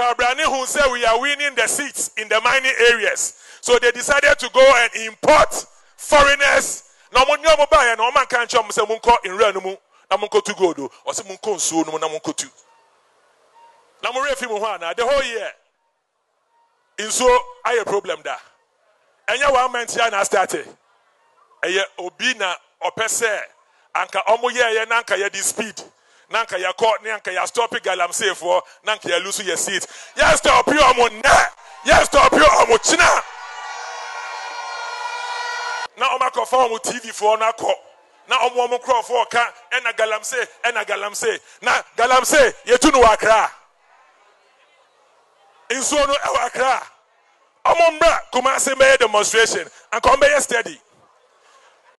Kwabrani who said we are winning the seats in the mining areas. So they decided to go and import foreigners. No one buy no man can't chum say munko in renumu, namunko to go do, or say munko so no namunko to. Namurefi muhana the whole year. In so I a problem da. And ya 1 month ya na started. Aye obina or pese anka omo ye nanka ye this speed. Nanka ya court, nanka ya stop it, galam say for nanka ya lose your seat. Yes, stop you on na. Yes, stop you on china. Now I'm conform with TV for na call. Now I'm one crop for can and a galam say and a galam say. Now galam say you to no Accra. In so no Accra. I'm on bra. Come and say my demonstration and come here steady.